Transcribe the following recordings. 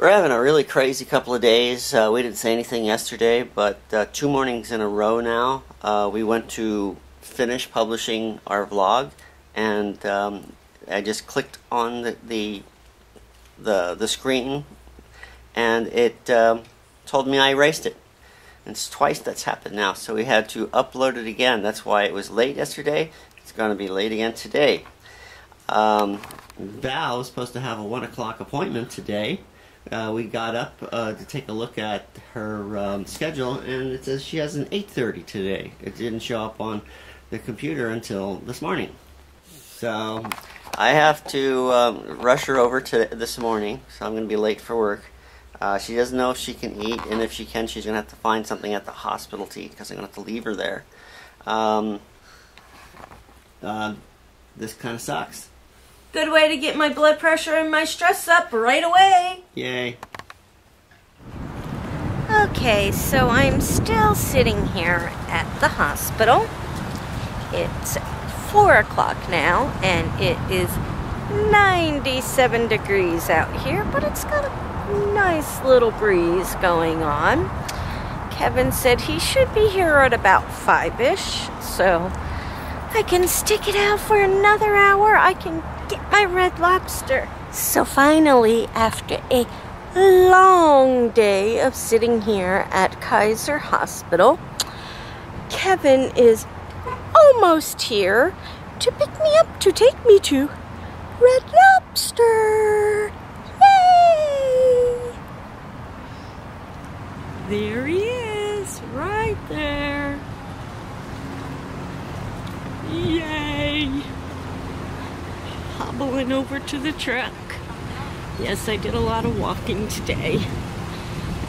We're having a really crazy couple of days. We didn't say anything yesterday, but 2 mornings in a row now, we went to finish publishing our vlog, and I just clicked on the screen, and it told me I erased it. And it's twice that's happened now, so we had to upload it again. That's why it was late yesterday. It's going to be late again today. Val is supposed to have a 1 o'clock appointment today. We got up to take a look at her schedule, and it says she has an 8:30 today. It didn't show up on the computer until this morning. So I have to rush her over to this morning, so I'm going to be late for work. She doesn't know if she can eat, and if she can, she's going to have to find something at the hospital to eat, because I'm going to have to leave her there. This kind of sucks. Good way to get my blood pressure and my stress up right away. Yay. Okay, so I'm still sitting here at the hospital. It's 4 o'clock now, and it is 97 degrees out here, but it's got a nice little breeze going on. Kevin said he should be here at about 5-ish, so I can stick it out for another hour. I can get my Red Lobster. So finally, after a long day of sitting here at Kaiser Hospital, Kevin is almost here to pick me up, to take me to Red Lobster. Yay! There he is, right there. Yay! Hobbling over to the truck. Yes, I did a lot of walking today.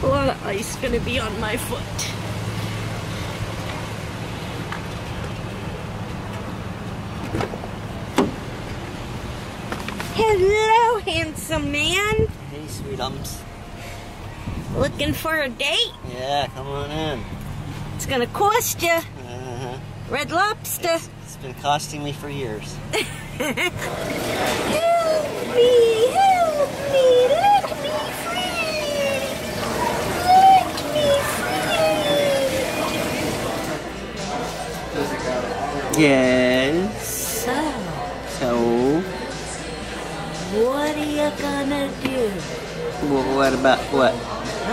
A lot of ice gonna be on my foot. Hello, handsome man. Hey, sweetums. Looking for a date? Yeah, come on in. It's gonna cost you. Red Lobster. It's been costing me for years. Help me, let me free, let me free. Yes. So, what are you gonna do? Well, what about what? I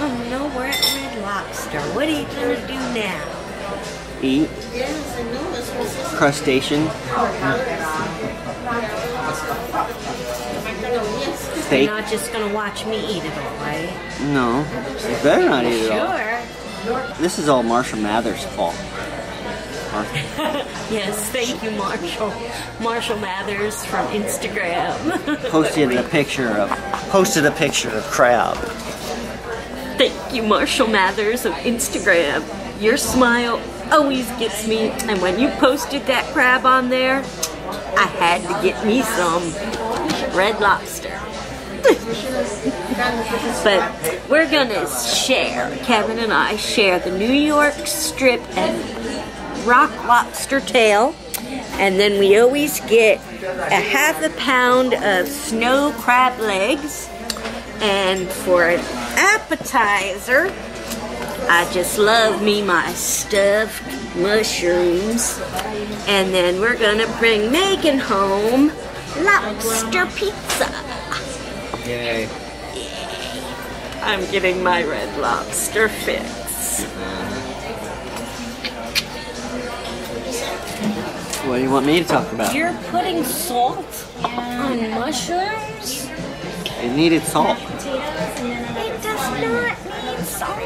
don't know, we're at Red Lobster. What are you gonna do now? Eat crustacean steak. You're not just gonna watch me eat it all, right? No, you better not eat it all. This is all Marshall Mathers' fault. Yes, thank you, Marshall. Marshall Mathers from Instagram posted a picture of crab. Thank you, Marshall Mathers of Instagram. Your smile always gets me, and when you posted that crab on there, I had to get me some Red Lobster. But we're gonna share, Kevin and I share the New York strip and rock lobster tail, and then we always get a ½ pound of snow crab legs, and for an appetizer, I just love me my stuffed mushrooms. And then we're gonna bring Megan home lobster pizza. Yay. Yay. I'm getting my Red Lobster fix. What do you want me to talk about? You're putting salt on mushrooms? It needed salt. It does not need salt.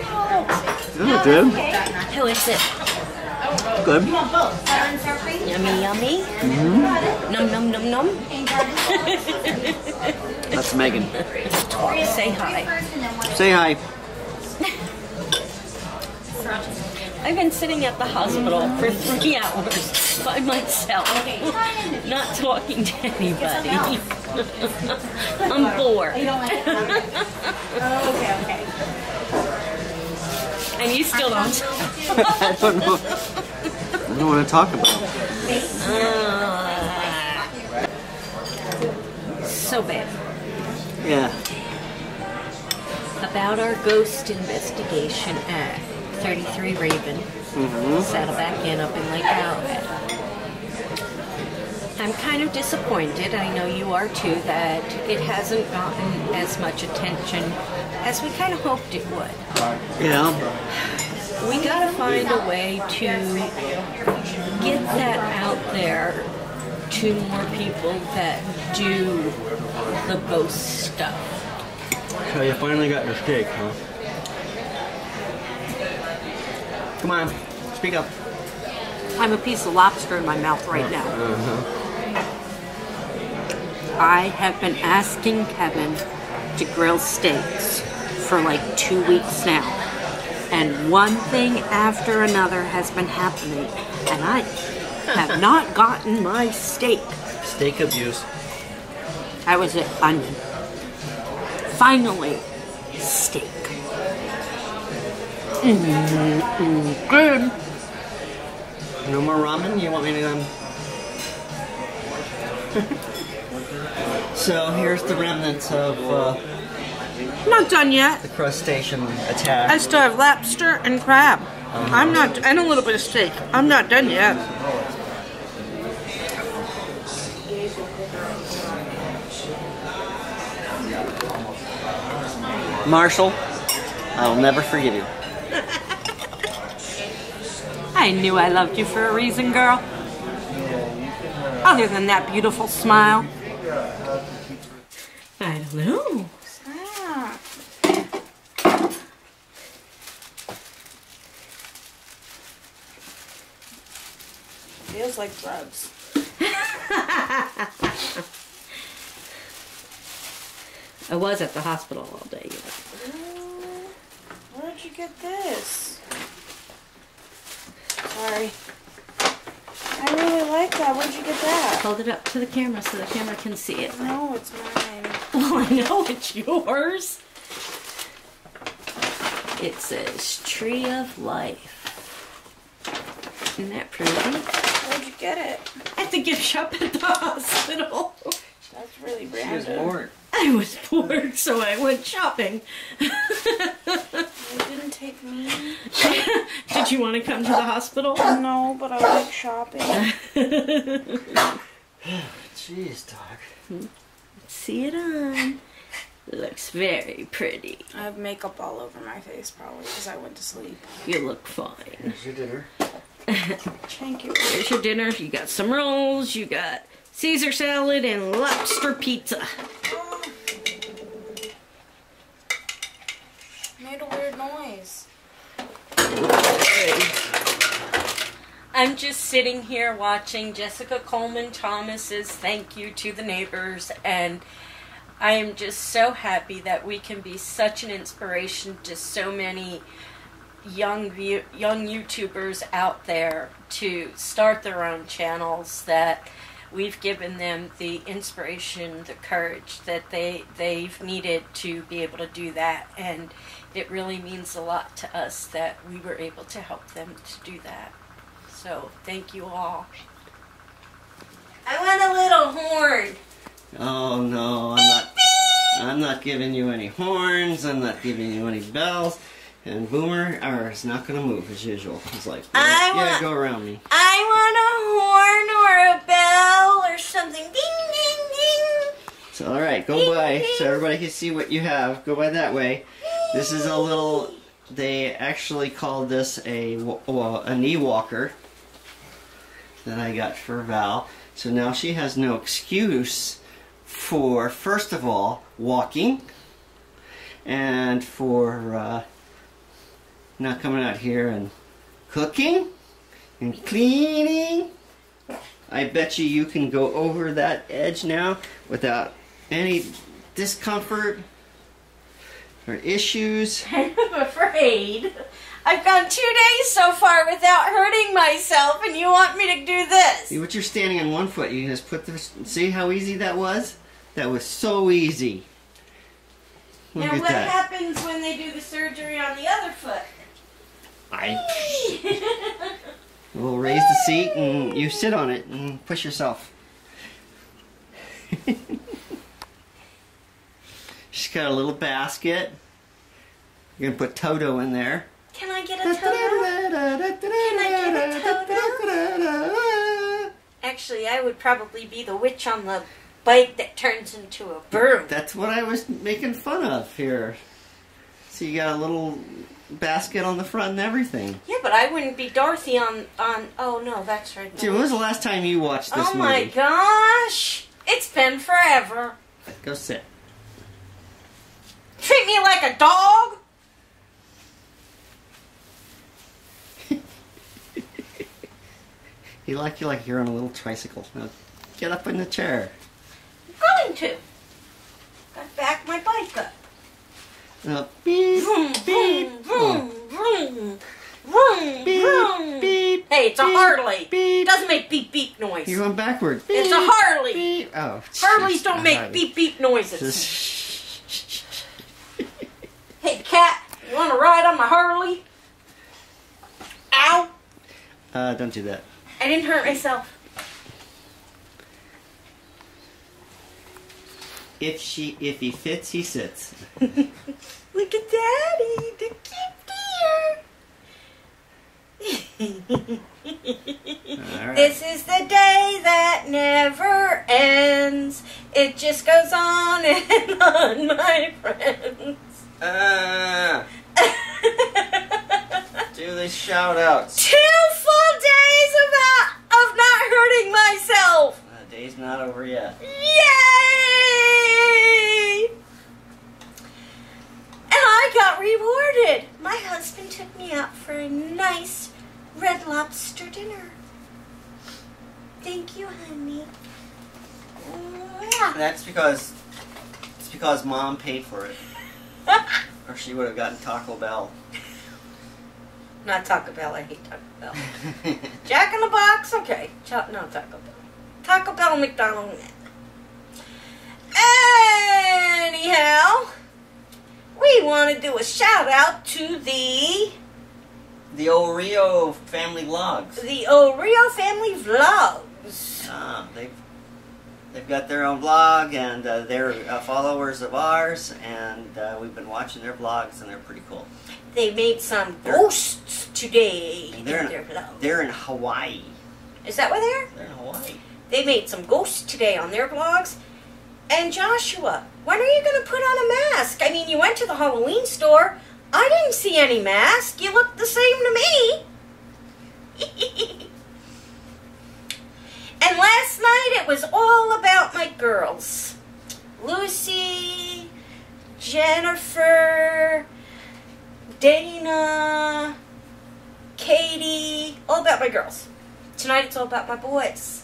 Isn't it good? How is it? Good. Yummy, yummy. Mm-hmm. Num, num, num, num. That's Megan. Say hi. Say hi. I've been sitting at the hospital for 3 hours by myself, not talking to anybody. I'm bored. Okay. And you still don't. I don't know. I don't want to talk about it. So bad. Yeah. about our ghost investigation at 33 Raven, Saddleback Inn up in Lake Arrowhead. I'm kind of disappointed, I know you are too, that it hasn't gotten as much attention as we kind of hoped it would. Yeah. We gotta find a way to get that out there to more people that do the ghost stuff. So you finally got your steak, huh? Come on, speak up. I'm a piece of lobster in my mouth right now. I have been asking Kevin to grill steaks for like 2 weeks now. And one thing after another has been happening. And I have not gotten my steak. Steak abuse. That was it. Onion. Finally, steak. Good. No more ramen? You want me to So here's the remnants of not done yet. The crustacean attack. I still have lobster and crab. I'm not, and a little bit of steak. I'm not done yet. Marshall, I'll never forgive you. I knew I loved you for a reason, girl. Other than that beautiful smile. I don't know. Stop. Feels like drugs. I was at the hospital all day. Where'd you get this? Sorry. I really like that. Where'd you get that? Hold it up to the camera so the camera can see it. No, it's mine. Well, I know it's yours. It says Tree of Life. Isn't that pretty? Where'd you get it? At the gift shop at the hospital. That's really branded. She was bored. I was bored, so I went shopping. You didn't take me. Did you want to come to the hospital? No, but I like shopping. Jeez, dog. Let's see it on. Looks very pretty. I have makeup all over my face probably because I went to sleep. You look fine. Here's your dinner. Thank you. Here's your dinner. You got some rolls. You got Caesar salad and lobster pizza. Made a weird noise. I'm just sitting here watching Jessica Coleman Thomas's Thank You to the Neighbors, and I am just so happy that we can be such an inspiration to so many young YouTubers out there to start their own channels, that we've given them the inspiration, the courage that they've needed to be able to do that. And it really means a lot to us that we were able to help them to do that. So thank you all. I want a little horn. Oh no, I'm not giving you any horns, I'm not giving you any bells. And Boomer is not going to move as usual. He's like, yeah, go around me. I want a horn or a bell or something. Ding, ding, ding. So, all right, go ding, by. Ding. So everybody can see what you have. Go by that way. Ding. This is a little, they actually call this a knee walker that I got for Val. So now she has no excuse for, first of all, walking, and for not coming out here and cooking and cleaning. I bet you can go over that edge now without any discomfort or issues. I'm afraid. I've gone 2 days so far without hurting myself, and you want me to do this. See, what you're standing on one foot, you just put the... See how easy that was? That was so easy. Look now, what happens when they do the surgery on the other foot? We'll raise the seat and you sit on it and push yourself. She's got a little basket You're going to put Toto in there. Can I get a Toto? Can I get a Toto? Actually, I would probably be the witch on the bike that turns into a bird. That's what I was making fun of here. So you got a little basket on the front and everything. Yeah, but I wouldn't be Dorothy on oh no, that's right. Dude, when was the last time you watched this movie? Oh my gosh! It's been forever. Go sit. Treat me like a dog? You like you're on a little tricycle. Now get up in the chair. I'm going to. Got back my bike up. Beep, vroom, beep, vroom, vroom, vroom, beep, vroom. Beep, hey, it's beep, a Harley. Beep. It doesn't make beep beep noise. You're going backward. Beep, it's a Harley. Beep. Oh, Harleys geez, don't make Harley. Beep beep noises. Hey, cat, you want to ride on my Harley? Ow. Don't do that. I didn't hurt myself. If he fits, he sits. Look at Daddy, the cute deer. Right. This is the day that never ends. It just goes on and on, my friends. Do the shout outs. 2 full days of not hurting myself. The day's not over yet. Yay! And I got rewarded. My husband took me out for a nice Red Lobster dinner. Thank you, honey. Yeah. That's because it's because Mom paid for it. Or she would have gotten Taco Bell. Not Taco Bell, I hate Taco Bell. Jack in the Box, okay. No, Taco Bell. Taco Bell, McDonald's. Anyhow, we want to do a shout out to the O'Rio Family Vlogs. The O'Rio Family Vlogs. They've got their own vlog, and they're followers of ours, and we've been watching their vlogs, and they're pretty cool. They made some posts today. They're in Hawaii. Is that where they are? They're in Hawaii. They made some ghosts today on their vlogs. And Joshua, when are you going to put on a mask? I mean, you went to the Halloween store. I didn't see any mask. You looked the same to me. And last night it was all about my girls. Lucy, Jennifer, Dana, Katie, all about my girls. Tonight it's all about my boys.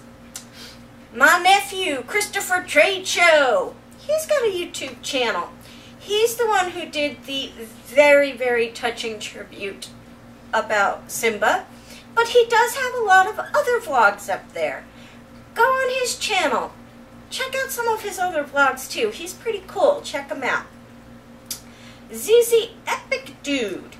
My nephew, Christopher Trachow. He's got a YouTube channel. He's the one who did the very, very touching tribute about Simba. But he does have a lot of other vlogs up there. Go on his channel. Check out some of his other vlogs too. He's pretty cool. Check him out. Zizi Epic Dude.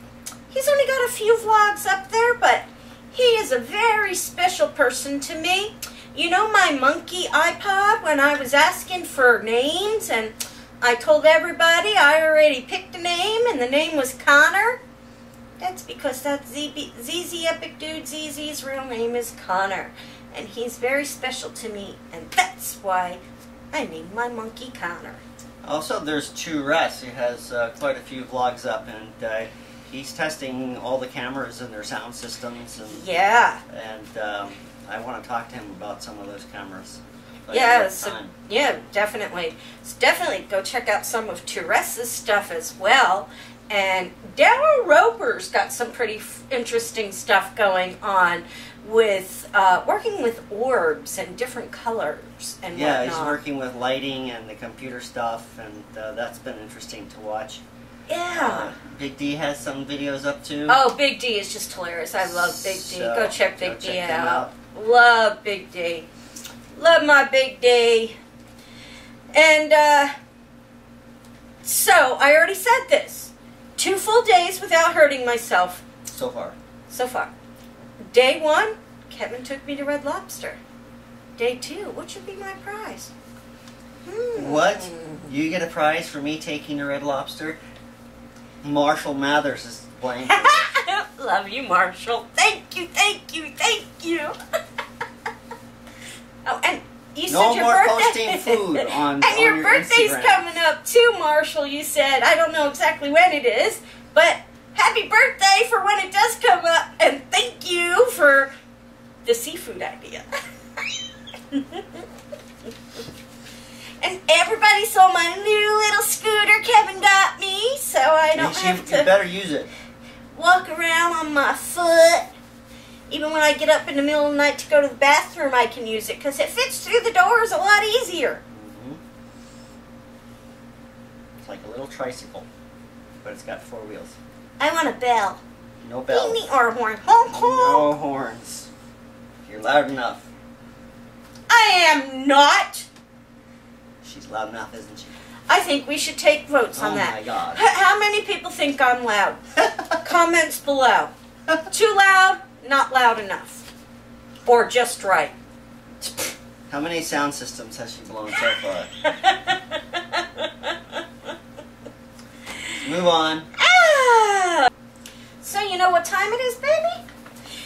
He's only got a few vlogs up there, but he is a very special person to me. You know my monkey iPod, when I was asking for names and I told everybody I already picked a name and the name was Connor? That's because that's Zizi Epic Dude. Zizi's real name is Connor, and he's very special to me, and that's why I named my monkey Connor. Also, there's 2Russ, who has quite a few vlogs up, and he's testing all the cameras and their sound systems. And, yeah. And I want to talk to him about some of those cameras. Yeah, yeah, definitely. So definitely go check out some of 2Russ's stuff as well. And Daryl Roper's got some pretty interesting stuff going on with working with orbs and different colors and yeah, whatnot. He's working with lighting and the computer stuff, and that's been interesting to watch. Yeah. Big D has some videos up too. Oh, Big D is just hilarious. I love Big D. So, go check Big D out. Love Big D. Love my Big D. And so I already said this. 2 full days without hurting myself. So far. So far. Day 1, Kevin took me to Red Lobster. Day 2, what should be my prize? Hmm. What? You get a prize for me taking to Red Lobster? Marshall Mathers is blank. Love you, Marshall. Thank you, thank you, thank you. Oh, and you said no your more birthday. Posting food on and on your birthday's Instagram. Coming up too, Marshall. You said I don't know exactly when it is, but happy birthday for when it does come up, and thank you for the seafood idea. And everybody saw my new little scooter Kevin got me, so I don't have to. You better use it. Walk around on my foot. Even when I get up in the middle of the night to go to the bathroom, I can use it because it fits through the doors a lot easier. Mm-hmm. It's like a little tricycle, but it's got four wheels. I want a bell. No bells. Give me our horn. Honk, honk. No horns. You're loud enough. I am not. She's loud enough, isn't she? I think we should take votes on that. Oh my God. How many people think I'm loud? Comments below. Too loud, not loud enough. Or just right. How many sound systems has she blown so far? Move on. Ah! So you know what time it is, baby?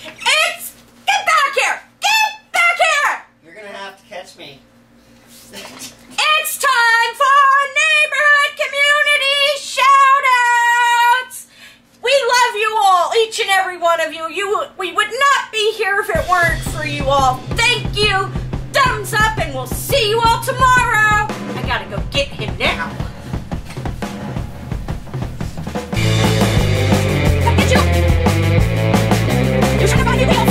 It's... Get back here! Get back here! You're going to have to catch me. It's time for neighborhood community shout-outs! We love you all, each and every one of you. We would not be here if it weren't for you all. Thank you. Thumbs up, and we'll see you all tomorrow. I gotta go get him now. Pikachu! You should have bought your wheels.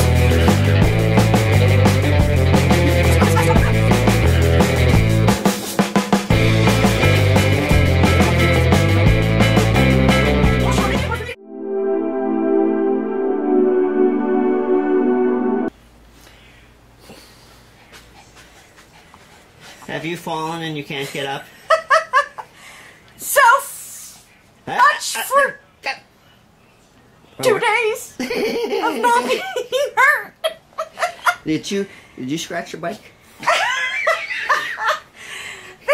Have you fallen and you can't get up? So much for 2 days of not being hurt. Did you scratch your bike? The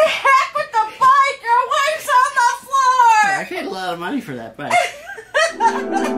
heck with the bike! Your wife's on the floor! I paid a lot of money for that bike.